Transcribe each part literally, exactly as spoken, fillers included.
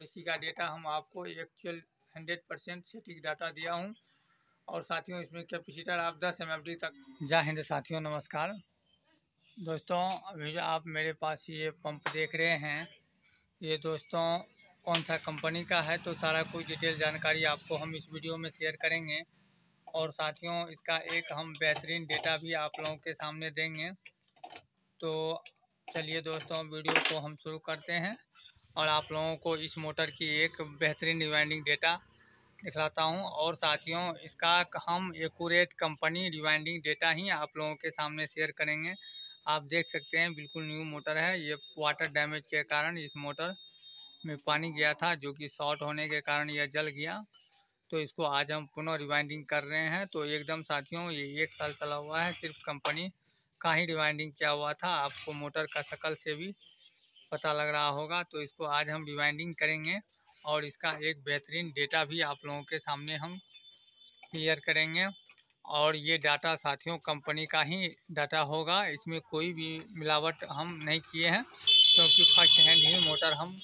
और इसी का डेटा हम आपको एक्चुअल हंड्रेड परसेंट सटीक डाटा दिया हूँ। और साथियों इसमें कैपेसिटर आप दस एम एफ डी तक। जय हिंद साथियों, नमस्कार दोस्तों। अभी जो आप मेरे पास ये पंप देख रहे हैं, ये दोस्तों कौन सा कंपनी का है, तो सारा कुछ डिटेल जानकारी आपको हम इस वीडियो में शेयर करेंगे। और साथियों इसका एक हम बेहतरीन डेटा भी आप लोगों के सामने देंगे। तो चलिए दोस्तों वीडियो को हम शुरू करते हैं और आप लोगों को इस मोटर की एक बेहतरीन रिवाइंडिंग डेटा दिखलाता हूं। और साथियों इसका हम एक्यूरेट कंपनी रिवाइंडिंग डेटा ही आप लोगों के सामने शेयर करेंगे। आप देख सकते हैं बिल्कुल न्यू मोटर है। ये वाटर डैमेज के कारण इस मोटर में पानी गया था, जो कि शॉर्ट होने के कारण यह जल गया। तो इसको आज हम पुनः रिवाइंडिंग कर रहे हैं। तो एकदम साथियों ये एक साल चला हुआ है, सिर्फ कंपनी का ही रिवाइंडिंग किया हुआ था। आपको मोटर का शक्ल से भी पता लग रहा होगा। तो इसको आज हम रिवाइंडिंग करेंगे और इसका एक बेहतरीन डेटा भी आप लोगों के सामने हम क्लियर करेंगे। और ये डाटा साथियों कंपनी का ही डाटा होगा, इसमें कोई भी मिलावट हम नहीं किए हैं, क्योंकि फर्स्ट हैंड ही मोटर हम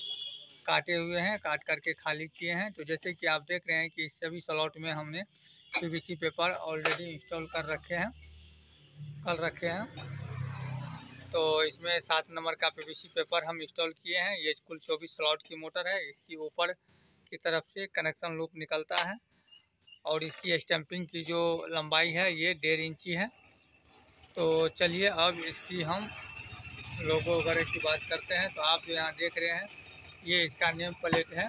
काटे हुए हैं, काट करके खाली किए हैं। तो जैसे कि आप देख रहे हैं कि इस सभी स्लॉट में हमने पीवीसी पेपर ऑलरेडी इंस्टॉल कर रखे हैं, कर रखे हैं। तो इसमें सात नंबर का पीवीसी पेपर हम इंस्टॉल किए हैं। ये कुल चौबीस स्लॉट की मोटर है। इसकी ऊपर की तरफ से कनेक्शन लूप निकलता है और इसकी स्टैंपिंग की जो लंबाई है ये डेढ़ इंची है। तो चलिए अब इसकी हम लोगो वगैरह की बात करते हैं। तो आप जो यहाँ देख रहे हैं ये इसका नेम प्लेट है,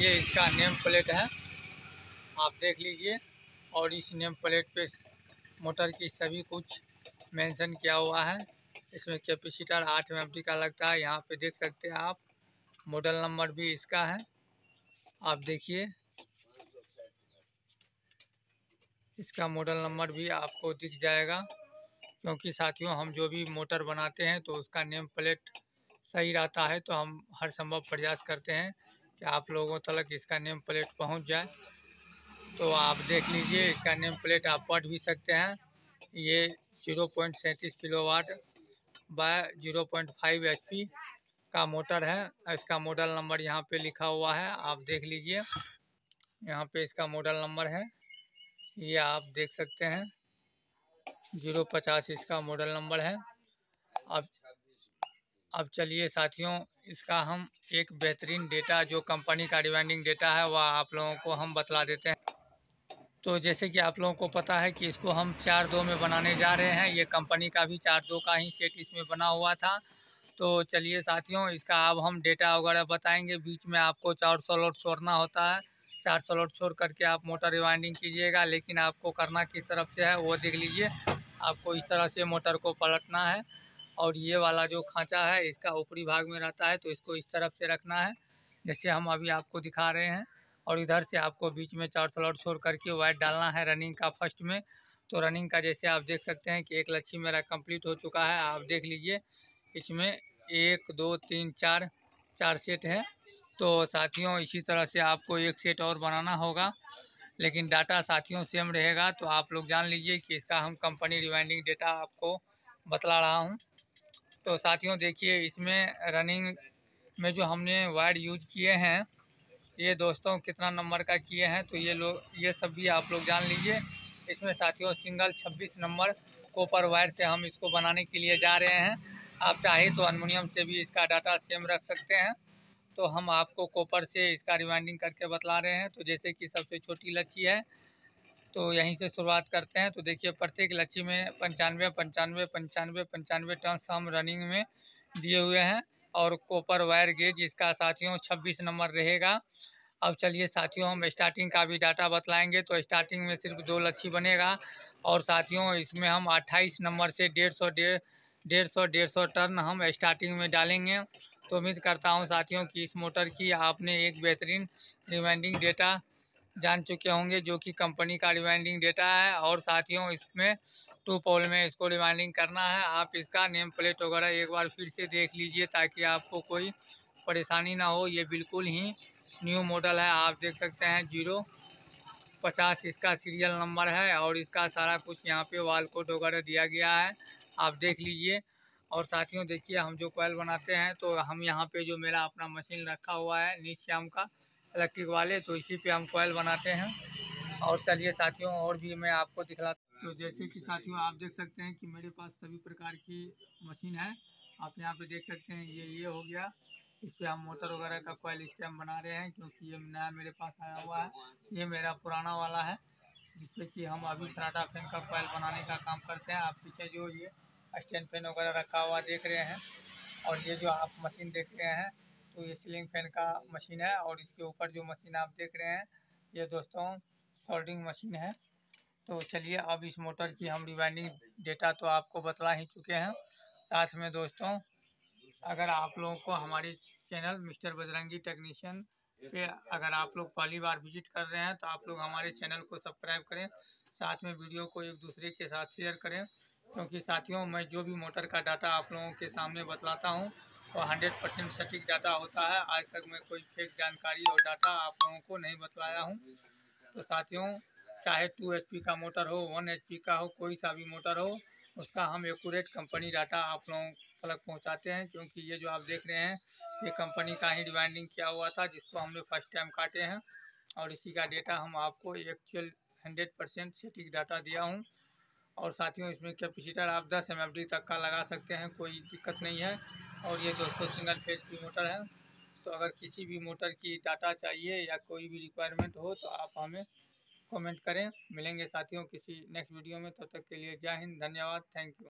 ये इसका नेम प्लेट है, आप देख लीजिए। और इस नेम प्लेट पे मोटर की सभी कुछ मेंशन किया हुआ है। इसमें कैपेसिटर आठ एम एफ डी का लगता है, यहाँ पे देख सकते हैं आप। मॉडल नंबर भी इसका है, आप देखिए इसका मॉडल नंबर भी आपको दिख जाएगा। क्योंकि साथियों हम जो भी मोटर बनाते हैं तो उसका नेम प्लेट सही रहता है, तो हम हर संभव प्रयास करते हैं कि आप लोगों तक इसका नेम प्लेट पहुँच जाए। तो आप देख लीजिए इसका नेम प्लेट आप पढ़ भी सकते हैं। ये जीरो पॉइंट सैंतीस kilo watt by zero point five H P का मोटर है। इसका मॉडल नंबर यहाँ पे लिखा हुआ है, आप देख लीजिए यहाँ पे इसका मॉडल नंबर है, ये आप देख सकते हैं जीरो पचास इसका मॉडल नंबर है। अब अब चलिए साथियों इसका हम एक बेहतरीन डेटा जो कंपनी का रिवाइंडिंग डेटा है वह आप लोगों को हम बतला देते हैं। तो जैसे कि आप लोगों को पता है कि इसको हम चार दो में बनाने जा रहे हैं। ये कंपनी का भी चार दो का ही सेट इसमें बना हुआ था। तो चलिए साथियों इसका अब हम डेटा वगैरह बताएंगे। बीच में आपको चार सौ लोट छोड़ना होता है, चार सौ लोट छोड़ करके आप मोटर रिवाइंडिंग कीजिएगा। लेकिन आपको करना किस तरफ से है वो देख लीजिए। आपको इस तरह से मोटर को पलटना है और ये वाला जो खाँचा है इसका ऊपरी भाग में रहता है, तो इसको इस तरफ से रखना है जैसे हम अभी आपको दिखा रहे हैं। और इधर से आपको बीच में चार स्लॉट छोड़ करके वायर डालना है रनिंग का फर्स्ट में। तो रनिंग का जैसे आप देख सकते हैं कि एक लच्छी मेरा कंप्लीट हो चुका है, आप देख लीजिए। इसमें एक दो तीन चार चार सेट है। तो साथियों इसी तरह से आपको एक सेट और बनाना होगा, लेकिन डाटा साथियों सेम रहेगा। तो आप लोग जान लीजिए कि इसका हम कंपनी रिवाइंडिंग डेटा आपको बतला रहा हूँ। तो साथियों देखिए इसमें रनिंग में जो हमने वायर यूज किए हैं ये दोस्तों कितना नंबर का किए हैं, तो ये लोग ये सब भी आप लोग जान लीजिए। इसमें साथियों सिंगल छब्बीस नंबर कॉपर वायर से हम इसको बनाने के लिए जा रहे हैं। आप चाहे तो एलुमिनियम से भी इसका डाटा सेम रख सकते हैं। तो हम आपको कॉपर से इसका रिवाइंडिंग करके बतला रहे हैं। तो जैसे कि सबसे छोटी लच्छी है तो यहीं से शुरुआत करते हैं। तो देखिए प्रत्येक लच्छी में पंचानवे पंचानवे पंचानवे पंचानवे टर्न्स हम रनिंग में दिए हुए हैं। और कॉपर वायर गेज इसका साथियों छब्बीस नंबर रहेगा। अब चलिए साथियों हम स्टार्टिंग का भी डाटा बतलाएंगे। तो स्टार्टिंग में सिर्फ दो लच्छी बनेगा और साथियों इसमें हम अट्ठाईस नंबर से डेढ़ सौ डेढ़ डेढ़ सौ डेढ़ सौ टर्न हम स्टार्टिंग में डालेंगे। तो उम्मीद करता हूं साथियों कि इस मोटर की आपने एक बेहतरीन रिवाइंडिंग डेटा जान चुके होंगे, जो कि कंपनी का रिवाइंडिंग डेटा है। और साथियों इसमें टू पोल में इसको रिवाइंडिंग करना है। आप इसका नेम प्लेट वगैरह एक बार फिर से देख लीजिए ताकि आपको कोई परेशानी ना हो। ये बिल्कुल ही न्यू मॉडल है, आप देख सकते हैं जीरो पचास इसका सीरियल नंबर है। और इसका सारा कुछ यहाँ पे वाल कोड वगैरह दिया गया है, आप देख लीजिए। और साथियों देखिए हम जो कोयल बनाते हैं तो हम यहाँ पे जो मेरा अपना मशीन रखा हुआ है निश्याम का इलेक्ट्रिक वाले, तो इसी पे हम कोयल बनाते हैं। और चलिए साथियों और भी मैं आपको दिखला। तो जैसे कि साथियों आप देख सकते हैं कि मेरे पास सभी प्रकार की मशीन है। आप यहाँ पे देख सकते हैं ये ये हो गया, इस पर हम मोटर वगैरह का कोयल इस टाइम बना रहे हैं क्योंकि ये नया मेरे पास आया हुआ है। ये मेरा पुराना वाला है जिसपे कि हम अभी फराटा फैन का कोयल बनाने का काम करते हैं। आप पीछे जो ये स्टैंड फैन वगैरह रखा हुआ देख रहे हैं, और ये जो आप मशीन देख रहे हैं तो ये सीलिंग फैन का मशीन है। और इसके ऊपर जो मशीन आप देख रहे हैं ये दोस्तों सोल्डिंग मशीन है। तो चलिए अब इस मोटर की हम रिवाइंडिंग डेटा तो आपको बतला ही चुके हैं। साथ में दोस्तों अगर आप लोगों को हमारे चैनल मिस्टर बजरंगी टेक्नीशियन पे अगर आप लोग पहली बार विजिट कर रहे हैं तो आप लोग हमारे चैनल को सब्सक्राइब करें, साथ में वीडियो को एक दूसरे के साथ शेयर करें। क्योंकि साथियों मैं जो भी मोटर का डाटा आप लोगों के सामने बतलाता हूं वो हंड्रेड परसेंट सटीक डाटा होता है। आज तक मैं कोई फेक जानकारी और डाटा आप लोगों को नहीं बतलाया हूँ। तो साथियों चाहे टू एच पी का मोटर हो, वन एच पी का हो, कोई सा भी मोटर हो, उसका हम एक्यूरेट कंपनी डाटा आप लोगों तक पहुंचाते हैं। क्योंकि ये जो आप देख रहे हैं ये कंपनी का ही रिवाइंडिंग किया हुआ था जिसको हमने फर्स्ट टाइम काटे हैं, और इसी का डेटा हम आपको एक्चुअल हंड्रेड परसेंट सटीक डाटा दिया हूं। और साथियों इसमें कैपेसिटर आप दस एम एफ डी तक का लगा सकते हैं, कोई दिक्कत नहीं है। और ये दोस्तों सिंगल फेज की मोटर है, तो अगर किसी भी मोटर की डाटा चाहिए या कोई भी रिक्वायरमेंट हो तो आप हमें कमेंट करें। मिलेंगे साथियों किसी नेक्स्ट वीडियो में, तब तक के लिए जय हिंद, धन्यवाद, थैंक यू।